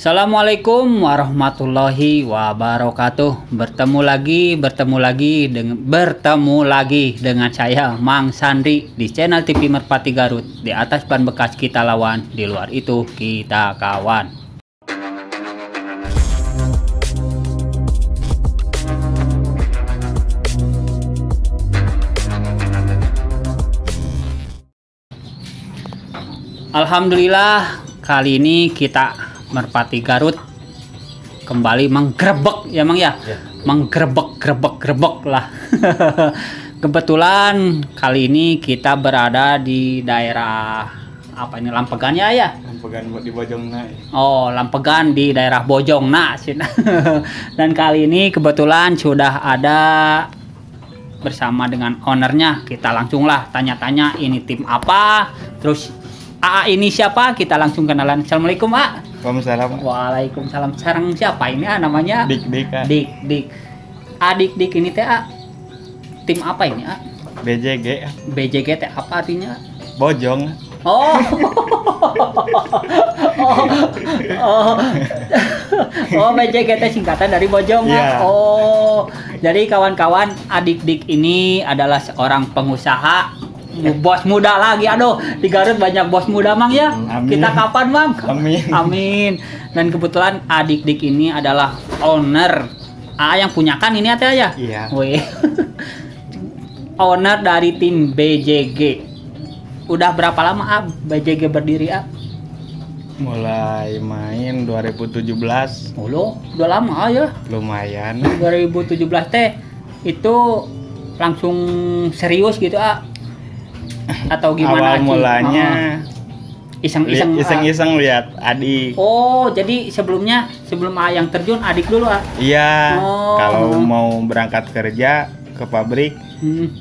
Assalamualaikum warahmatullahi wabarakatuh. Bertemu lagi dengan saya Mang Sandri di channel TV Merpati Garut. Di atas ban bekas kita lawan, di luar itu kita kawan. Alhamdulillah, kali ini kita Merpati Garut kembali menggerebek ya, Mang ya. Menggerebek lah. Kebetulan kali ini kita berada di daerah apa ini, Lampegan ya ya? Lampegan di Bojong. Oh, Lampegan di daerah Bojong. Nah, dan kali ini kebetulan sudah ada bersama dengan ownernya. Kita langsung lah tanya-tanya ini tim apa, terus AA ini siapa? Kita langsung kenalan. Assalamualaikum, A. Waalaikumsalam. Waalaikumsalam. Sarang siapa ini, A? Namanya? Dik-dik, A. Dik-dik. Adik-dik ini, teh, A. Tim apa ini, A? BJG. BJG, teh, apa artinya? Bojong. Oh. Oh, BJG, teh, singkatan dari Bojong, yeah. Oh. Jadi, kawan-kawan, adik-dik ini adalah seorang pengusaha. Bos muda lagi, aduh, di Garut banyak bos muda, Mang ya. Amin. Kita kapan, Mang? Amin. Amin. Dan kebetulan adik-adik ini adalah owner yang punyakan ini aja ya. Iya. Wih. Owner dari tim BJG. Udah berapa lama BJG berdiri, A? Mulai main 2017. Ulu, udah lama ya. Lumayan. 2017 teh itu langsung serius gitu, A. Atau gimana? Awal mulanya iseng-iseng lihat adik. Oh, jadi sebelum yang terjun adik dulu, A? Iya. Oh. Kalau mau berangkat kerja ke pabrik,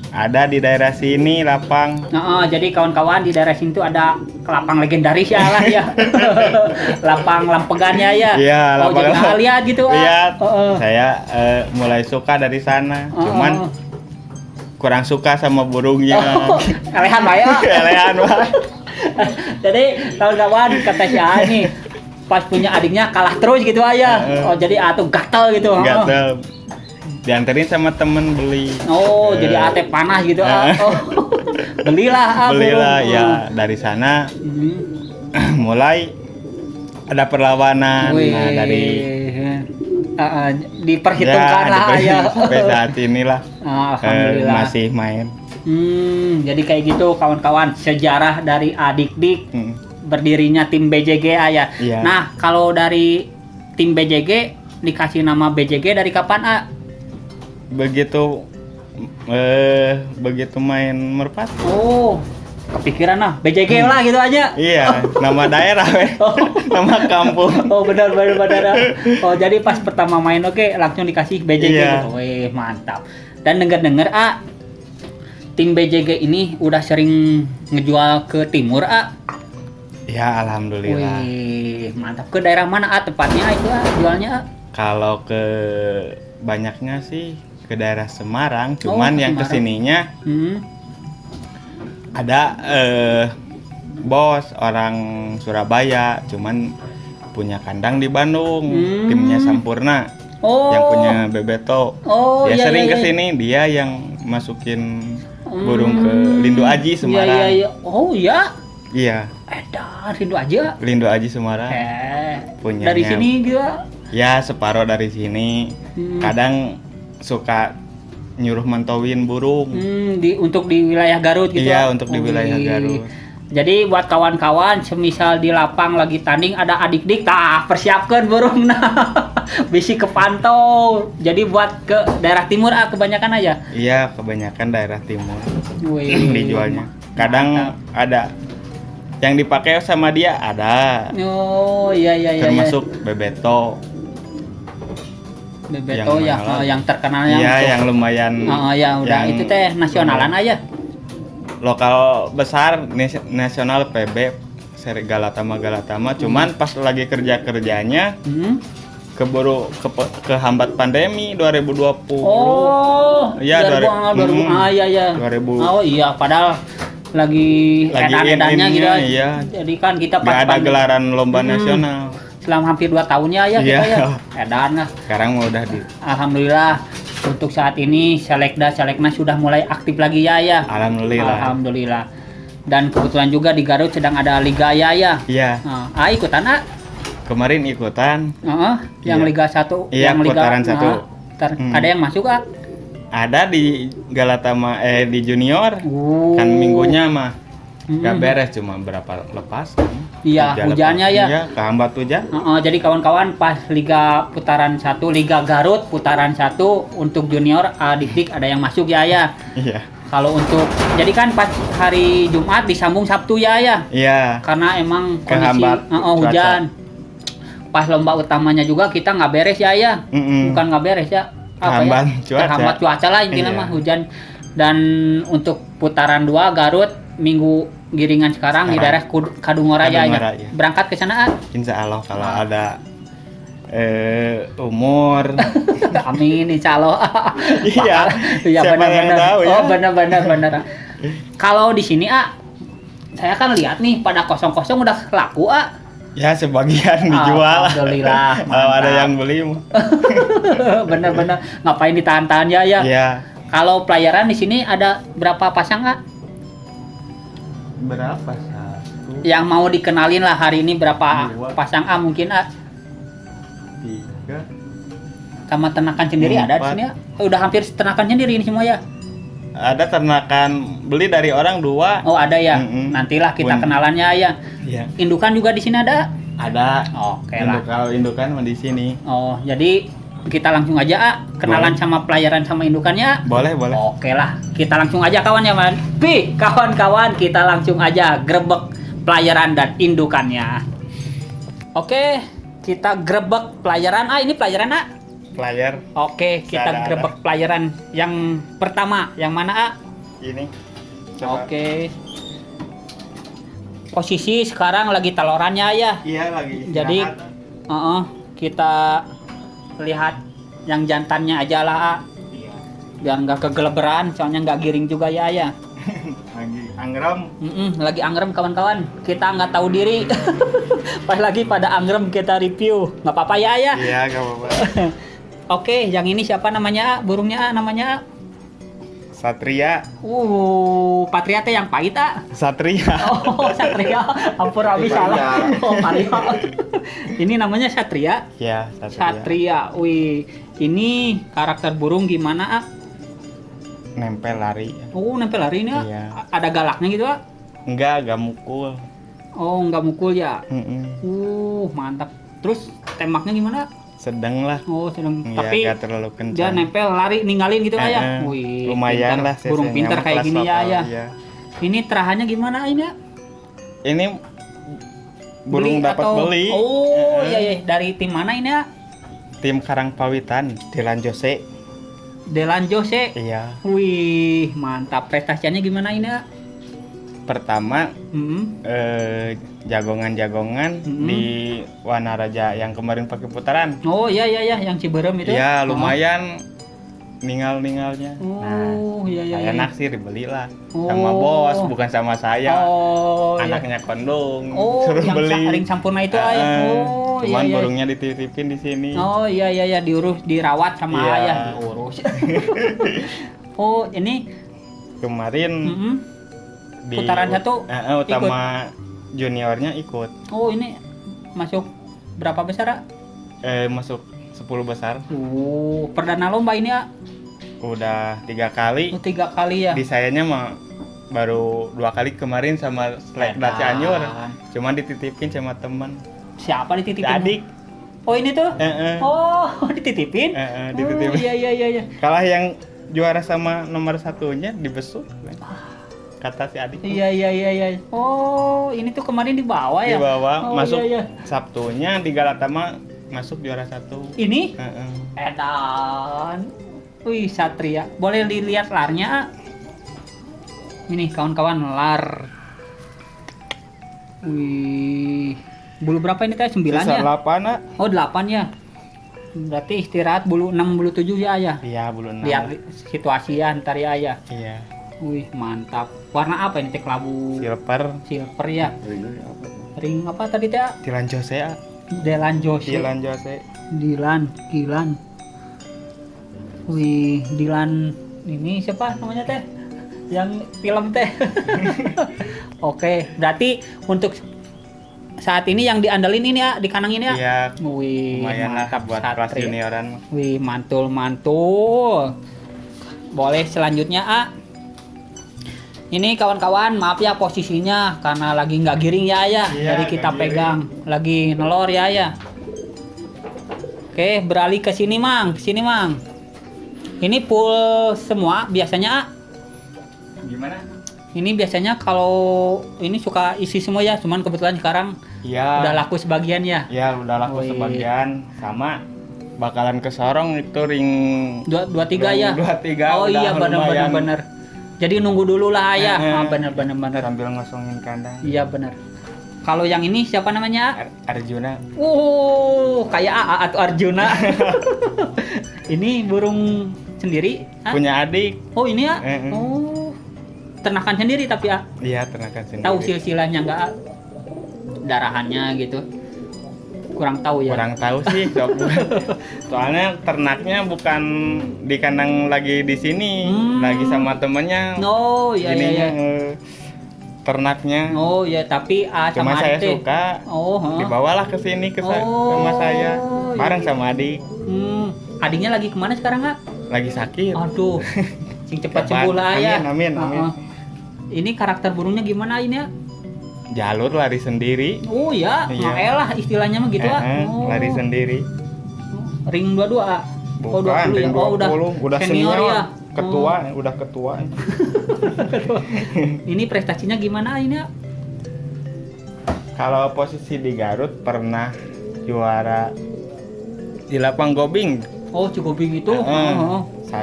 ada di daerah sini lapang. Nah, jadi kawan-kawan di daerah sini tuh ada lapang legendaris ya lah ya. Lapang Lampegannya ya. Iya, Lapang. Oh, lihat gitu, A. Lihat. Saya mulai suka dari sana. Cuman kurang suka sama burungnya. Oh, kelehan bayar. Kelehan bayar. Jadi kawan-kawan kata si A nih, pas punya adiknya kalah terus gitu aja. Oh, jadi A tuh gatel gitu. Gatel. Dianterin sama temen beli. Oh, jadi A teh panah gitu. Oh. Belilah. Belilah ya, dari sana mulai ada perlawanan. Nah, dari diperhitungkan ya, lah ya. Sampai saat inilah masih main. Jadi kayak gitu kawan-kawan, sejarah dari adik-adik berdirinya tim BJG ya. Yeah. Nah, kalau dari tim BJG dikasih nama BJG dari kapan, A? Begitu main merpati. Oh. Kepikiran lah, BJG lah gitu aja. Iya, nama daerah, nama kampung. Oh, benar. Oh, jadi pas pertama main oke, langsung dikasih BJG gitu. Wih, mantap. Dan dengar-dengar, A, tim BJG ini udah sering ngejual ke timur, A? Ya, alhamdulillah. Wih, mantap. Ke daerah mana, A, tepatnya itu, A, jualnya, A? Kalau ke banyaknya sih ke daerah Semarang, cuman yang kesininya ada bos orang Surabaya, cuman punya kandang di Bandung, timnya Sampoerna. Oh. Yang punya Bebeto. Oh, dia sering kesini, dia yang masukin burung ke Lindu Aji Semarang. Iya. Oh ya? Iya. Lindu Aji. Lindu Aji Semarang. Punya. Dari sini dia? Ya, separuh dari sini. Kadang suka nyuruh mantauin burung untuk di wilayah Garut gitu. Iya, untuk di wilayah Garut. Jadi buat kawan-kawan semisal di lapang lagi tanding ada adik-adik, tah persiapkan burung, nah. Bisi ke pantau. Jadi buat ke daerah timur, A, kebanyakan aja. Iya, kebanyakan daerah timur. Wih. Dijualnya. Kadang ada yang dipakai sama dia ada. Oh, iya. Termasuk Bebeto. Bebeto yang terkenal yang lumayan. Oh ya, udah itu teh nasionalan aja. Lokal besar nasional PB Seri Galatama, cuman pas lagi kerjanya keburu kehambat pandemi 2020. Oh, ya 2020. Oh iya, padahal lagi edan-edannya gitu. Iya. Jadi kan kita pas ada gelaran lomba nasional. selama hampir 2 tahunnya ya kita ya. Edan lah. Sekarang mau udah di. Alhamdulillah untuk saat ini Selekda Seleknas sudah mulai aktif lagi ya ya. Alhamdulillah. Alhamdulillah. Dan kebetulan juga di Garut sedang ada liga ya ya. Iya. Ah ikutan ah. Kemarin ikutan. Yang Liga 1, yang putaran Liga 1. Ada yang masuk ah? Ada di Galatama di junior. Kan minggunya mah nggak beres, cuma berapa lepas kan? Iya, hujannya lepas, ya. Iya, kehambat hujan. Jadi kawan-kawan pas Liga putaran 1, Liga Garut putaran 1 untuk junior adik-adik ada yang masuk ya ya. Iya. Kalau untuk jadi kan pas hari Jumat disambung Sabtu ya ya. Iya. Karena emang kondisi hujan. Pas lomba utamanya juga kita nggak beres ya ya. Bukan nggak beres ya. Terhambat cuaca. Terhambat cuaca lah intinya mah hujan. Dan untuk putaran 2 Garut minggu giringan sekarang di daerah Kadungora ya. Berangkat ke sana? Insya Allah kalau ada umur. Amin insya Allah. Iya. Siapa yang tahu ya? Oh benar. Kalau di sini saya kan lihat nih pada kosong-kosong udah laku Ya sebagian dijual. Alhamdulillah. Kalau ada yang beli. Bener-bener ngapain ditahan-tahan ya ya. Yeah. Kalau pelayaran di sini ada berapa pasang nggak? Berapa satu? Yang mau dikenalin lah hari ini berapa pasang mungkin Tiga. Sama ternakan sendiri ada di sini? Udah hampir ternakan sendiri ini semua ya. Ada ternakan beli dari orang 2. Oh ada ya. Nantilah kita kenalannya ya. Yeah. Indukan juga di sini ada? Ada. Oke lah. Kalau indukan di sini. Oh jadi kita langsung aja kenalan boleh. Sama pelayaran sama indukannya. Boleh boleh. Oke lah. Kita langsung aja kawan ya man. Pi kawan-kawan kita langsung aja grebek pelayaran dan indukannya. Oke kita grebek pelayaran. Ini pelayaran Player. Oke, kita grebek pelayaran yang pertama, yang mana? Ini. Coba. Oke. Posisi sekarang lagi telorannya ya. Iya lagi. Jadi, kita lihat yang jantannya aja lah. Iya. Biar nggak kegeleberan, soalnya nggak giring juga ya ya. Lagi anggrem. Lagi anggrem kawan-kawan. Kita nggak tahu diri. Pas lagi pada anggrem kita review, nggak apa-apa ya ya. Iya nggak apa-apa. Oke, yang ini siapa namanya? Burungnya namanya? Satria. Patria teh yang pahit Satria. Oh, Satria. Ampun, habis salah. Oh, pahit. Ini namanya Satria? Ya, Satria. Satria. Wih, ini karakter burung gimana Nempel lari. Oh, nempel lari ini iya. Ada galaknya gitu Enggak, nggak mukul. Oh, nggak mukul ya? Mantap. Terus tembaknya gimana? Sedang lah. Oh, sedang. Ya, tapi gak terlalu kencang. Dia nempel, lari, ninggalin gitu lah ya. Wih, lumayan pintar. Lah. Burung pintar kayak gini ya ya. Iya. Ini terahannya gimana ini? Ini burung dapat beli. Oh iya iya. Dari tim mana ini Tim Karangpawitan, Dilan Jose. Dilan Jose. Iya. Wih, mantap. Prestasinya gimana ini Pertama jagongan-jagongan di Wanaraja yang kemarin pakai putaran. Oh iya iya ya, yang Ciberem itu. Iya lumayan ningal-ningalnya. Oh iya iya. Saya naksir dibelilah sama bos, bukan sama saya. Oh, anaknya kondong. Oh suruh yang beli. Sampoerna itu ayah. Oh cuman iya. Burungnya dititipin di sini. Oh iya iya ya, diurus, dirawat sama ayah, diurus. Oh ini kemarin. Putaran 1 utama ikut. Juniornya ikut. Oh ini masuk berapa besar masuk 10 besar. Perdana lomba ini udah 3 kali. 3 kali ya. Di sayanya mah baru 2 kali kemarin sama Selekda Cianjur. Cuman dititipin sama teman. Siapa dititipin? Adik. Oh ini tuh? Oh dititipin? Dititipin. Iya iya iya. Kalah yang juara sama nomor 1-nya dibesuk. Kata si adik. Iya. Oh, ini tuh kemarin dibawa ya? Dibawa, masuk iya. Sabtunya di Galatama masuk juara 1. Ini? Edan. Wih, Satria. Boleh dilihat larnya? Ini kawan-kawan lar. Wih. Bulu berapa ini tadi? 9 ya? 8 Oh, 8 ya. Berarti istirahat bulu 6, bulu 7 ya ayah? Iya, bulu 6. Lihat situasi ya ntar ya ayah. Iya. Wih mantap. Warna apa ini teh kelabu? Silver. Silver ya. Ring apa tadi teh? Dilan Jose. Dilan Jose. Dilan Jose. Dilan. Wih, Dilan ini siapa namanya teh? Yang film teh. Oke, berarti untuk saat ini yang diandelin ini ya, di kanang ini ya? Iya, wih, lumayan mantap buat Satria. Kelas junioran. Wih, mantul. Boleh selanjutnya, A. Ini kawan-kawan, maaf ya posisinya karena lagi nggak giring ya, ya. Iya, jadi kita pegang, giring. Lagi nelor ya, ya. Oke, beralih ke sini, Mang. Sini, Mang. Ini full semua biasanya, A. Gimana? Ini biasanya kalau ini suka isi semua ya, cuman kebetulan sekarang ya, udah laku sebagian ya. Ya, udah laku sebagian. Sama bakalan kesorong itu ring 23 ya. 23. Oh iya, benar. Jadi nunggu dulu lah ya. Benar. Sambil ngosongin kandang. Iya, benar. Kalau yang ini siapa namanya? Arjuna. Kayak AA atau Arjuna. Ini burung sendiri? Punya adik. Oh, ini ya? Ternakan sendiri tapi ya? Iya, ternakan sendiri. Tahu silsilanya nggak? Darahannya gitu? Kurang tahu ya? Kurang tahu sih. Soalnya ternaknya bukan di kandang lagi di sini, lagi sama temennya. Oh iya. Ternaknya. Oh iya, tapi cuma sama saya adik. Suka. Dibawalah ke sini sama saya. Bareng sama adik. Adiknya lagi kemana sekarang, Kak? Lagi sakit. Aduh. Sing cepat sembuh lah ya. Amin. Ini karakter burungnya gimana ini ya? Jalur lari sendiri. Oh ya, ngaelah istilahnya mah gitu lah. Lari sendiri. Ring 22. Bukan, 20 ring ya. 20, udah senior ya. Ketua, udah ketua. Ini prestasinya gimana ini ya? Kalau posisi di Garut pernah juara di Lapang Gobing. Oh, Gobing itu. 1, 2,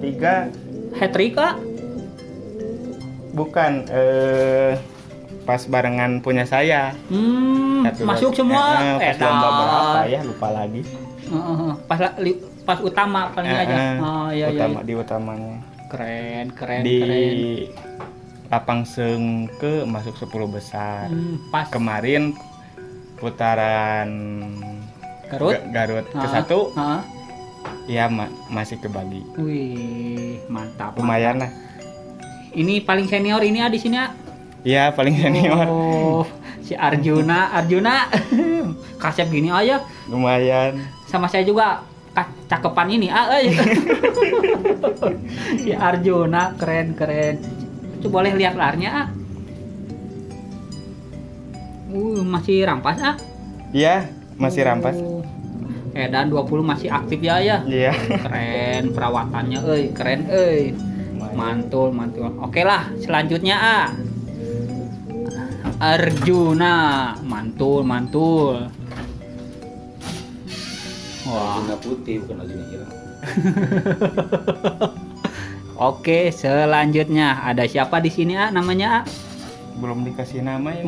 3. Hat-trick, Kak? Bukan, pas barengan punya saya. Masuk semua. Pas lomba berapa ya, lupa lagi. Pas utama paling aja. Iya. Di utamanya. Keren. Di Lapang Sengke masuk 10 besar. Pas kemarin putaran Garut ke-1. Iya, masih kebagi. Wih, mantap. Lumayan lah. Ini paling senior ini ya di sini ya? Iya, paling senior. Si Arjuna. Kasep gini aja. Lumayan. Sama saya juga cakepan ini. Si Arjuna keren. Coba boleh lihat larnya, A. Masih rampas, A. Iya, masih rampas. Dan 20 masih aktif ya. Iya. Keren perawatannya, keren. Mantul. Oke lah, selanjutnya A. Arjuna, mantul. Wah. Arjuna putih bukan Arjuna hilang. Oke, selanjutnya ada siapa di sini, A? Namanya A? Belum dikasih nama ya.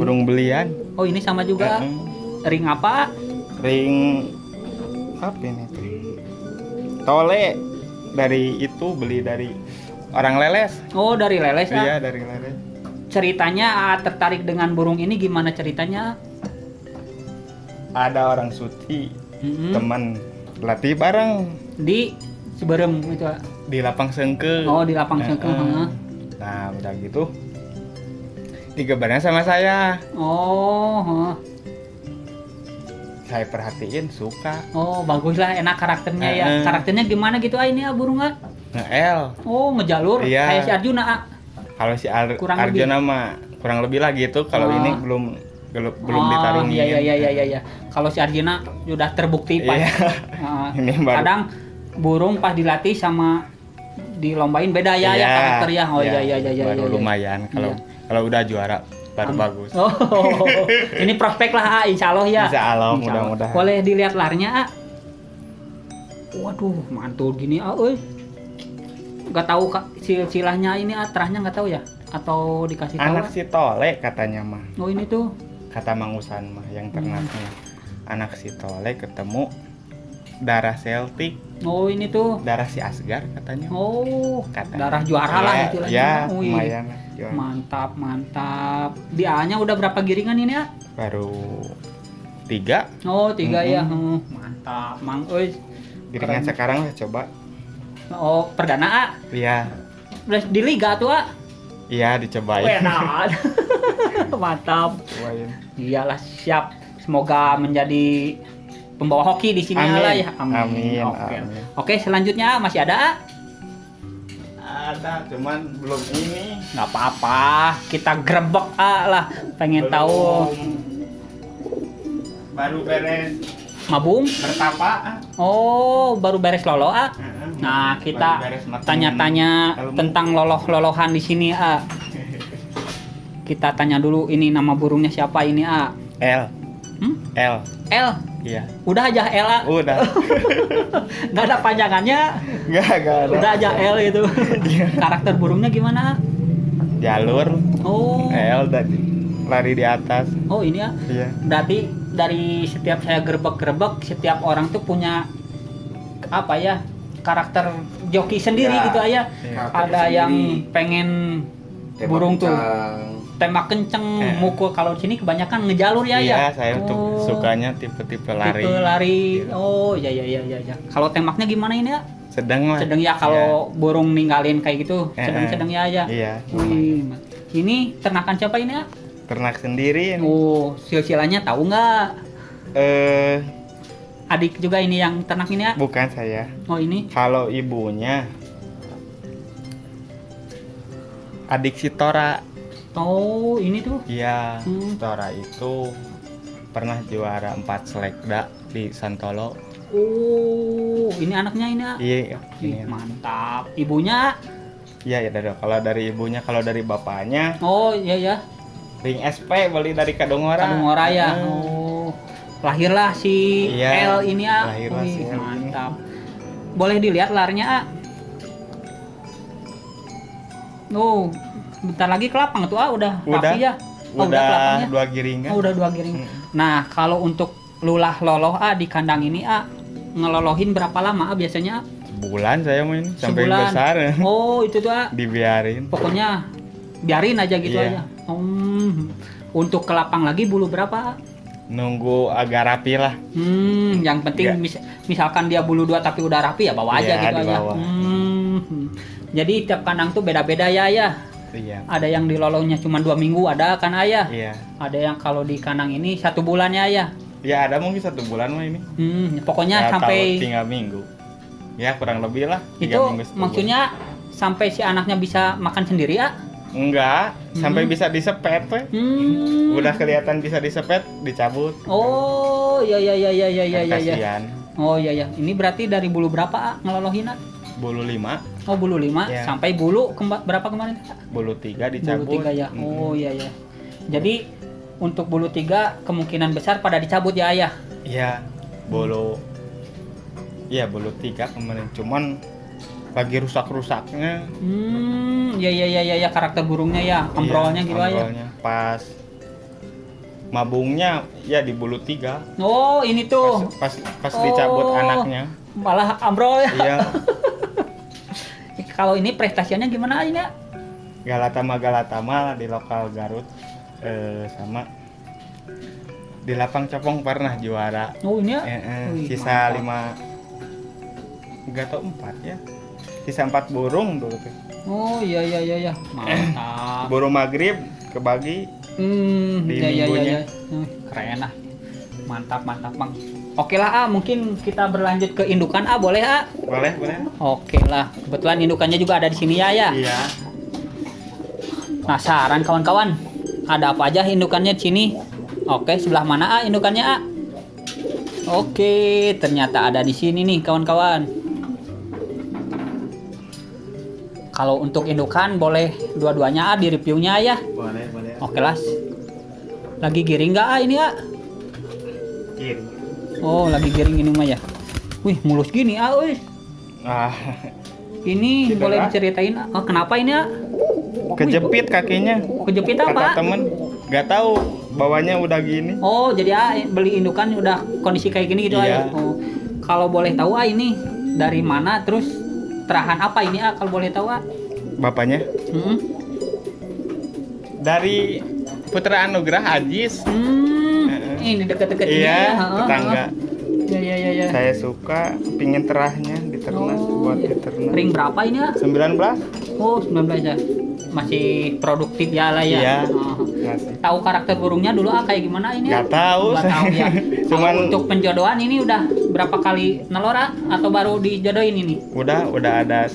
Burung belian. Oh, ini sama juga. Ring apa? Ring apa ini? Tole dari itu beli dari orang Leles. Oh, dari Leles ya? Iya, dari Leles. Ceritanya tertarik dengan burung ini gimana ceritanya? Ada orang suci, teman latih bareng di Ciberem itu. Di Lapang Sengke. Oh, di Lapang Sengke. Nah, udah gitu. Digebarnya sama saya. Saya perhatiin suka. Bagus lah, enak karakternya ya. Karakternya gimana gitu ini ya burung, A? Ngeel. Ngejalur. Iya. Kayak si Arjuna, A. Kalau si Arjuna mah kurang lebih lah gitu. Kalau ini belum ditarungin. Iya. Kalau si Arjuna sudah terbukti pas. Kadang burung pas dilatih sama dilombain beda ya, ya karakter ya. Iya. Baru lumayan kalau udah juara. Baru bagus. Ini prospek lah, A. Insyaallah ya. Insyaallah, mudah-mudahan. Boleh dilihat larnya, A. Waduh, mantul gini, A. Nggak tahu silsilahnya ini, A. Terahnya nggak tahu ya? Atau dikasih tahu? Anak si Tole katanya mah. Ini tuh. Kata Mang Usan mah yang ternaknya. Anak si Tole ketemu darah Celtic. Ini tuh. Darah si Asgar katanya. Katanya. Darah juara lah itu lah. Ya, lumayan. Mantap. Dia udah berapa giringan ini ya? baru 3. Oh, 3 ya. Mantap, Mang. Uy, giringan sekarang lah coba. Oh, perdana A? Iya. Di liga tuh, A? Iya, dicobain. Enak. Mantap. Cobain. Iyalah, siap. Semoga menjadi pembawa hoki di sini lah ya. Amin. Oke. Oke, selanjutnya masih ada, A? Ada, cuman belum ini. Nggak apa-apa, kita grebek A lah. Pengen belum tahu. Baru beres mabung? Bertapa. Oh, baru beres lolo, A? Nah, kita tanya-tanya tentang loloh-lolohan di sini, A. Kita tanya dulu, ini nama burungnya siapa ini, A? L. L. L? Iya. Udah aja L, A? Udah. Nggak ada panjangannya? Nggak ada. Udah aja L itu. Karakter burungnya gimana? Jalur. Oh. L tadi. Lari di atas. Oh, ini ya? Iya. Berarti dari setiap saya gerbek-gerbek, setiap orang tuh punya apa ya? Karakter joki sendiri ya, gitu aja. Ya, ada yang sendiri. Pengen tembak burung kencang. Tuh tembak kenceng, mukul. Kalau di sini kebanyakan ngejalur ya. Iya, ya? Saya tuh sukanya tipe-tipe lari. Tipe lari. Gitu. Oh, ya. Kalau tembaknya gimana ini ya? Sedang lah. Sedang ya, kalau burung ninggalin kayak gitu, sedang-sedang ya aja. Iya. Ini ternakan siapa ini ya? Ternak sendiri. Ini. Oh, silsilanya tahu nggak? Adik juga ini yang ternak ini ya? Bukan saya. Oh, ini? Kalau ibunya adik Sitora. Oh, ini tuh? Iya, Sitora itu pernah juara 4 selekda di Santolo. Oh, ini anaknya ini ya? Iya. Mantap. Ibunya? Iya, ya. Kalau dari ibunya, kalau dari bapaknya. Oh, iya. Ring SP beli dari Kadungora. Kadungora ya. Oh. Lahirlah si L ini ya. Mantap. Boleh dilihat larnya, A? Oh, bentar lagi ke lapang tuh, A. Udah rapi ya? Oh, udah 2 giringan. Oh, udah 2 giring. Nah, kalau untuk lulah loloh, A, di kandang ini, A, ngelolohin berapa lama, A, biasanya? Sebulan saya main. Sampai sebulan. Besar. Oh, itu tuh, A. Dibiarin. Pokoknya biarin aja gitu aja. Untuk ke lapang lagi bulu berapa, A? Nunggu agak rapi lah. Yang penting misalkan dia bulu 2 tapi udah rapi ya bawa aja gitu aja. Jadi tiap kandang tuh beda-beda ya, Iya. Ada yang di lolonya cuma 2 minggu ada kan, ayah? Iya. Ada yang kalau di kandang ini 1 bulannya ya? Ya ada mungkin 1 bulan mah ini. Pokoknya ya, sampai 3 minggu. Ya kurang lebih lah. Itu maksudnya sampai si anaknya bisa makan sendiri, ya? Enggak, sampai bisa disepet. Udah kelihatan bisa disepet, dicabut. Oh, iya. Kasihan. Oh, iya. Ini berarti dari bulu berapa, A, ngelolohin, A? Bulu 5. Oh, bulu 5 ya. Sampai bulu berapa kemarin, A? Bulu 3 dicabut. Bulu 3 ya. Oh, iya. Jadi untuk bulu 3 kemungkinan besar pada dicabut ya, ayah? Iya. Bulu bulu 3 kemarin, cuman lagi rusak-rusaknya. Ya karakter burungnya ya, ambrolnya gitu aja. Pas mabungnya ya di bulu 3. Oh, ini tuh. Pas dicabut anaknya. Malah ambrol ya. Iya. Kalau ini prestasinya gimana ini? Galatama di lokal Garut sama di Lapang Copong pernah juara. Oh, ini. Sisa 5 atau 4 ya. Sisa 4 burung dulu tuh. Oh, iya. Mantap. Burung maghrib kebagi. Iya. Keren lah. Mantap, Bang. Oke lah, A, mungkin kita berlanjut ke indukan, A, boleh, A? Boleh. Oke lah. Kebetulan indukannya juga ada di sini ya. Iya. Nah, saran kawan-kawan, ada apa aja indukannya di sini? Oke, sebelah mana, A, indukannya, A? Oke, ternyata ada di sini nih kawan-kawan. Kalau untuk indukan boleh dua-duanya, A, di reviewnya ya. Boleh. Oke lah. Lagi giring nggak, A, ini, A? Giring. Oh, lagi giring ini mah ya. Wih, mulus gini, A, wih. Ini Citora. Boleh diceritain, A, kenapa ini, A? Kejepit kakinya. Kejepit apa? Kata temen. Nggak tahu. Bawahnya udah gini. Oh, jadi A beli indukan udah kondisi kayak gini gitu, A. Oh. Kalau boleh tahu, A, ini dari mana, terus terahan apa ini, A, kalau boleh tahu, A? Bapaknya? Dari Putra Anugerah Aziz. Ini dekat-dekat ini. Iya, tetangga. Iya. Saya suka, pingin terahnya diternak, buat diternak. Ring berapa ini? 19. Oh, 19 ya. Masih produktif ya lah ya. Iya. Tahu karakter burungnya dulu kayak gimana ini? Gak tahu. Gak tahu ya. Cuman untuk penjodohan ini udah berapa kali nelora atau baru dijodohin ini? Udah ada.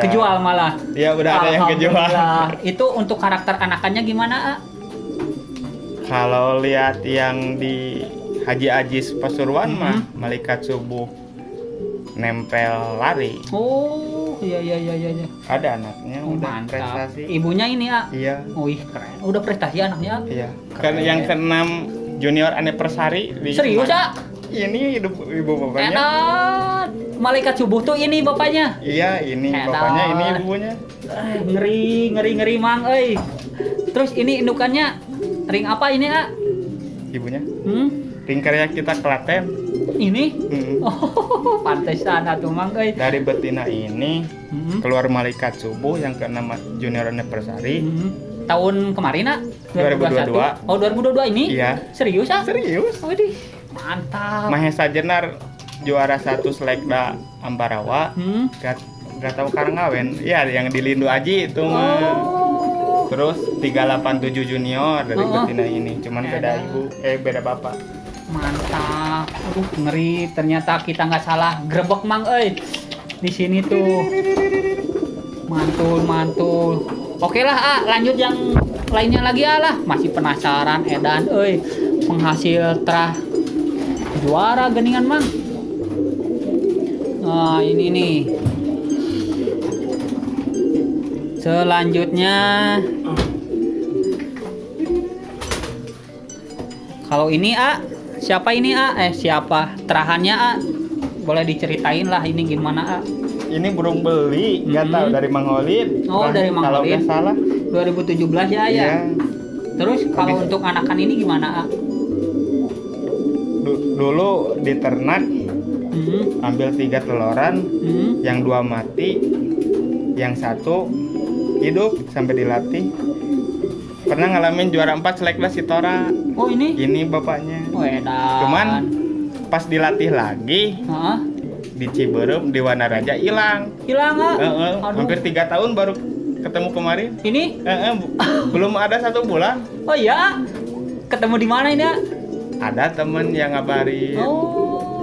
Kejual malah. Iya, udah ada yang kejual. Itu untuk karakter anakannya gimana, A? Kalau lihat yang di Haji Ajis Pasuruan mah Malaikat Subuh nempel lari. Oh, iya. Ada anaknya udah mantap. Prestasi. Ibunya ini, A? Iya. Wih, keren. Udah prestasi anaknya, A? Iya. Karena yang ke-6 junior anniversary. Serius, A? Ini ibu bapaknya. Enak. Malaikat Subuh tuh ini bapaknya. Iya, ini enak. Bapaknya, ini ibunya. Ngeri Mang, euy. Terus ini indukannya ring apa ini, A? Ibunya? Ring karya kita Klaten. Ini? Oh, pantesan atuh Mang, euy. Dari betina ini keluar Malaikat Subuh yang ke-6 junior anniversary. Tahun kemarin, A? 2022. Oh, 2022 ini? Iya. Serius, A? Serius. Waduh. Mantap. Mahesa Jenar juara 1 selekda Ambarawa. Gak tahu Karangawen. Iya, yang di Lindu Aji itu mah. Terus 387 junior dari betina ini. Cuman beda ibu, beda bapak. Mantap. Aduh, ngeri. Ternyata kita nggak salah grebek Mang euy. Di sini tuh. Mantul. Oke lah, A, lanjut yang lainnya lagi lah. Masih penasaran edan euy. Penghasil terah juara geningan Mang. Nah, ini nih. Selanjutnya kalau ini, A, siapa ini, A? Siapa terahannya, A? Boleh diceritain lah ini gimana, A? Ini burung beli, nggak tahu dari Mang Olin. Oh, dari Mang Olin. Kalau nggak salah 2017 ya. Iya. Terus kalau untuk anakan ini gimana, A? Dulu diternak ambil 3 teloran, yang 2 mati, yang 1 hidup sampai dilatih. Pernah ngalamin juara 4 selekda Sitora. Oh, ini? Ini bapaknya. Oh, edan. Cuman pas dilatih lagi di Ciberem, di Wanaraja hilang. Hampir 3 tahun baru ketemu kemarin. Ini? Belum ada 1 bulan. Oh iya? Ketemu di mana ini, A? Ada temen yang ngabarin,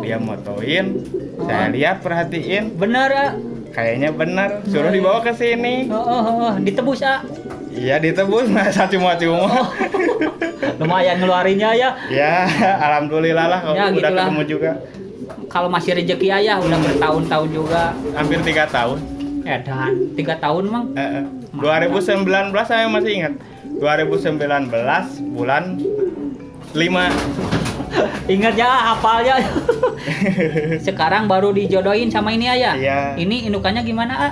dia motoin, saya lihat perhatiin. Bener, A? Kayaknya bener, suruh dibawa ke sini. Ditebus, A? Iya, ditebus, masa cuma-cuma. Lumayan ngeluarinnya ya. Ya, alhamdulillah lah kalau ya, udah ketemu juga. Kalau masih rezeki ayah, udah bertahun-tahun juga. Hampir 3 tahun. Dan 3 tahun, Mang. 2019 saya masih ingat. 2019 bulan 5. Ingat ya, hafalnya. Sekarang baru dijodohin sama ini, ayah. Iya. Ini indukannya gimana, A?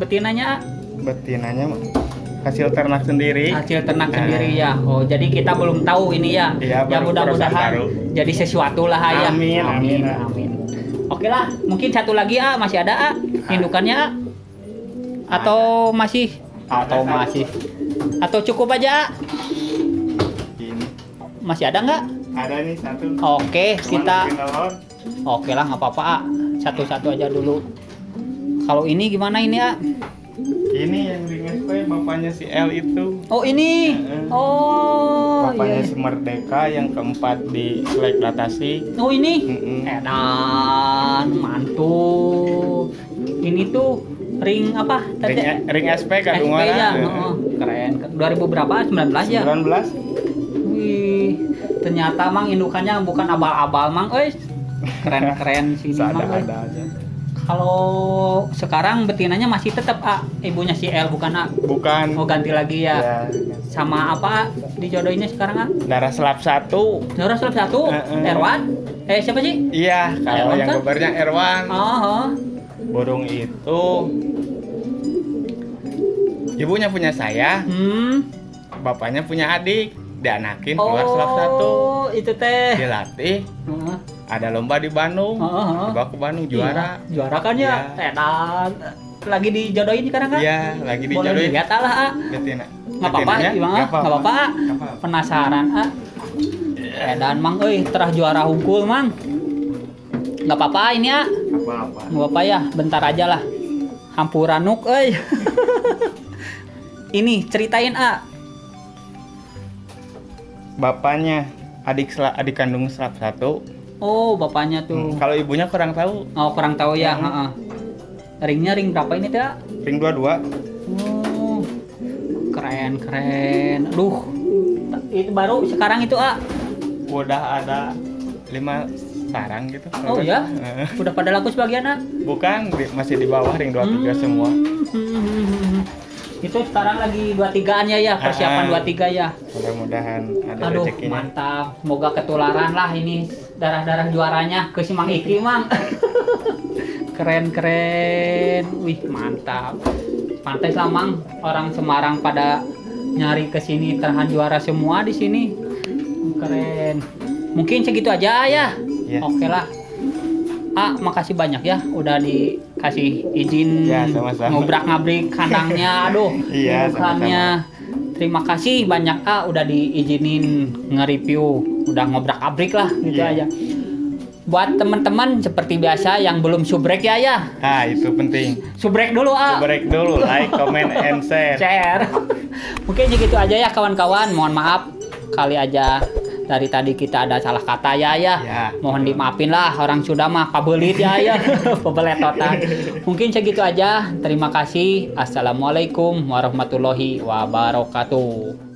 Betinanya, A? Betinanya hasil ternak sendiri. Hasil ternak sendiri ya. Oh, jadi kita belum tahu ini ya. Iya, ya, mudah-mudahan jadi sesuatu lah, ayah. Amin. Oke lah, mungkin 1 lagi, A, masih ada, A? Indukannya, A? Atau masih? Atau masih? Atau cukup aja, A? Masih ada nggak? Ada nih 1. Oke, kita. Oke lah, nggak apa-apa, A. 1-1 aja dulu. Kalau ini gimana ini, A? Ini yang ringnya bapaknya si L itu. Oh, ini. Bapaknya si Merdeka yang ke-4 di selek latasi. Oh, ini. Edan, mantul. Ini tuh ring apa? Ring SP Kadungora. Keren. 2000 berapa? 19 ya? 19. Ternyata Mang indukannya bukan abal-abal, Mang. Keren-keren sini, Mang. Kalau sekarang betinanya masih tetap, A? Ibunya si L, bukan, A? Bukan. Oh, ganti lagi ya. Sama apa, A, dijodohinnya sekarang, A? Darah Selap Satu. Darah Selap Satu? Erwan? Siapa sih? Iya, kalau yang kabarnya Erwan. Burung itu ibunya punya saya, bapaknya punya adik. Dianakin keluar Selap Satu. Oh, itu teh. Dilatih. Ada lomba di Bandung. Dibawa ke Bandung juara. Iya, juara kan ya. Edan. Lagi dijodohin sekarang, kan? Iya, lagi dijodohin. Boleh lihat lah, A. Betina. Enggak apa-apa, gimana? Enggak apa-apa. Penasaran, A. Dan Mang, terah juara hukul Mang. Nggak apa-apa ini ya. Nggak apa ya, bentar aja lah. Hampuranuk, Ini ceritain A. Bapaknya adik kandung Selap Satu. Oh, bapaknya tuh. Kalau ibunya kurang tahu. Oh, kurang tahu ya. Ringnya ring berapa ini tidak? Ring 22. Oh, keren keren. Duh, itu baru sekarang itu A. Udah ada 5 sarang gitu. Oh ya? Udah pada laku sebagian A? Bukan, masih di bawah ring 23 semua. Itu sekarang lagi 23-annya ya, persiapan 23 ya. Mudah-mudahan ada rezekinya. Mantap, semoga ketularan lah ini darah-darah juaranya ke Simang Iki, Mang. Keren-keren. Wih, mantap. Pantes lah, Mang, orang Semarang pada nyari ke sini, terhan juara semua di sini. Keren. Mungkin segitu aja ya. Oke lah. A, makasih banyak ya udah dikasih izin ya, ngobrak-ngabrik kandangnya. Aduh, iya, sama-sama. Terima kasih banyak A udah diizinin nge-review, udah ngobrak-abrik lah gitu aja. Buat teman-teman seperti biasa yang belum subrek ya itu penting. Subrek dulu A. Subrek dulu, like, comment, and share. Oke, gitu aja ya kawan-kawan. Mohon maaf kali aja. Dari tadi kita ada salah kata ya. Mohon dimaafin lah, orang sudah mah pabelit ya. Pebeletotan. Mungkin segitu aja. Terima kasih. Assalamualaikum warahmatullahi wabarakatuh.